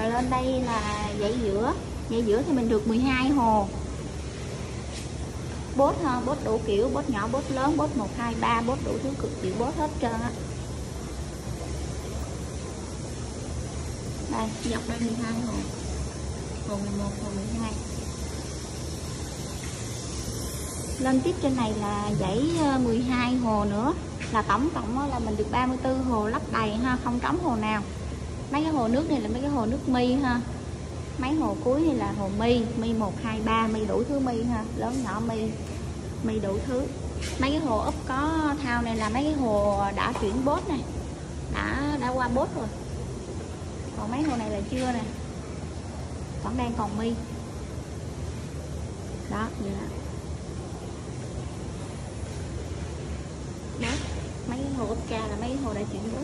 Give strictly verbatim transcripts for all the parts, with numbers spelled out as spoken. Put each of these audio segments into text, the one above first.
Rồi lên đây là dãy giữa. Dãy giữa thì mình được mười hai hồ. Bốt ha, bốt đủ kiểu, bốt nhỏ, bốt lớn, bốt một, hai, ba, bốt đủ thứ cực kiểu bốt hết trơn á. Đây, dọc đây mười hai hồ. Hồ mười một, hồ mười hai. Lên tiếp trên này là dãy mười hai hồ nữa. Là tổng cộng là mình được ba mươi tư hồ lắp đầy ha, không trống hồ nào. Mấy cái hồ nước này là mấy cái hồ nước mi ha. Mấy hồ cuối này là hồ mi, mi một, hai, ba, mi đủ thứ mi ha, lớn nhỏ mi, mi đủ thứ. Mấy cái hồ úp có thao này là mấy cái hồ đã chuyển bốt này, đã đã qua bốt rồi. Còn mấy hồ này là chưa nè, vẫn đang còn mi. Đó, vậy đó. Đó, mấy cái hồ úp ca là mấy cái hồ đã chuyển bốt.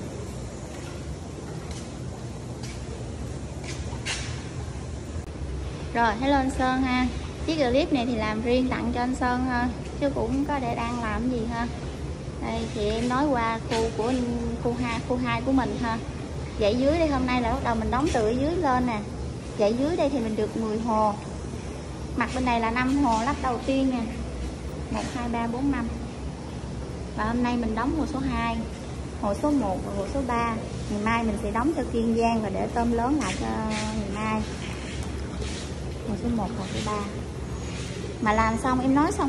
Rồi, hello anh Sơn ha. Chiếc clip này thì làm riêng tặng cho anh Sơn ha, chứ cũng có để đang làm gì ha. Đây thì em nói qua khu của khu hai, khu hai của mình ha. Dãy dưới đây hôm nay là bắt đầu mình đóng từ ở dưới lên nè. Dãy dưới đây thì mình được mười hồ. Mặt bên này là năm hồ lắp đầu tiên nè. một, hai, ba, bốn, năm. Và hôm nay mình đóng hồ số hai, hồ số một và hồ số ba. Ngày mai mình sẽ đóng cho Kiên Giang và để tôm lớn lại cho ngày mai. Hồ số một, hồ số ba. Mà làm xong em nói xong